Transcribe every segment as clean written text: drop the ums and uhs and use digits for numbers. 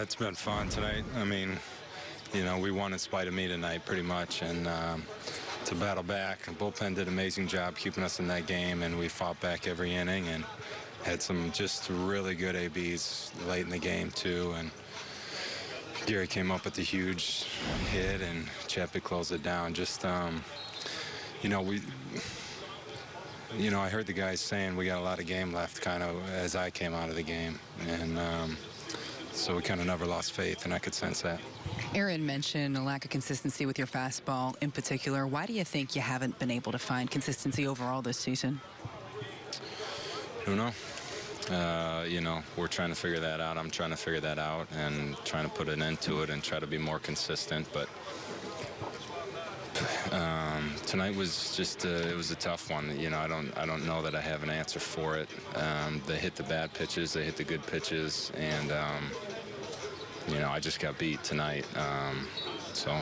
It's been fun tonight. I mean, you know, we won in spite of me tonight, pretty much, and it's a battle back. The bullpen did an amazing job keeping us in that game, and we fought back every inning and had some just really good ABs late in the game, too, and Gary came up with a huge hit, and Chappie closed it down. Just, you know, I heard the guys saying we got a lot of game left, kind of, as I came out of the game, and so we kind of never lost faith, and I could sense that. Aaron mentioned a lack of consistency with your fastball in particular. Why do you think you haven't been able to find consistency overall this season? I don't know. You know, we're trying to figure that out. I'm trying to figure that out and trying to put an end to it and try to be more consistent. But tonight was just it was a tough one. You know, I don't know that I have an answer for it. They hit the bad pitches, they hit the good pitches, and you know, I just got beat tonight. So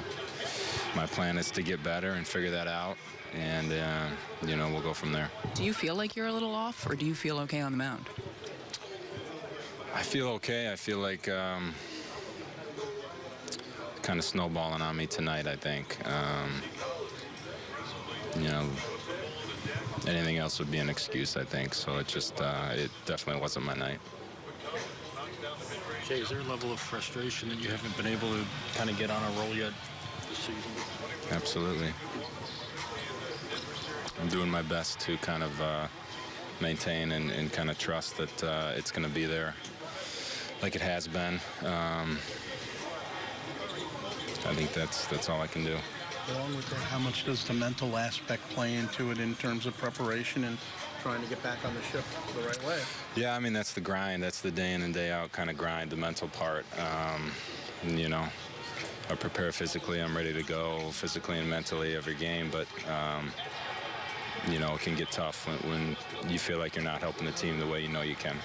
my plan is to get better and figure that out. And, you know, we'll go from there. Do you feel like you're a little off, or do you feel okay on the mound? I feel okay. I feel like kind of snowballing on me tonight, I think. You know, anything else would be an excuse, I think. So it just, it definitely wasn't my night. Jay, is there a level of frustration that you haven't been able to kind of get on a roll yet this season? Absolutely. I'm doing my best to kind of maintain and kind of trust that it's going to be there like it has been. I think that's all I can do. Along with that, how much does the mental aspect play into it in terms of preparation and trying to get back on the ship the right way? Yeah, I mean, that's the grind. That's the day in and day out kind of grind, the mental part. You know, I prepare physically. I'm ready to go physically and mentally every game, but you know, it can get tough when you feel like you're not helping the team the way you know you can.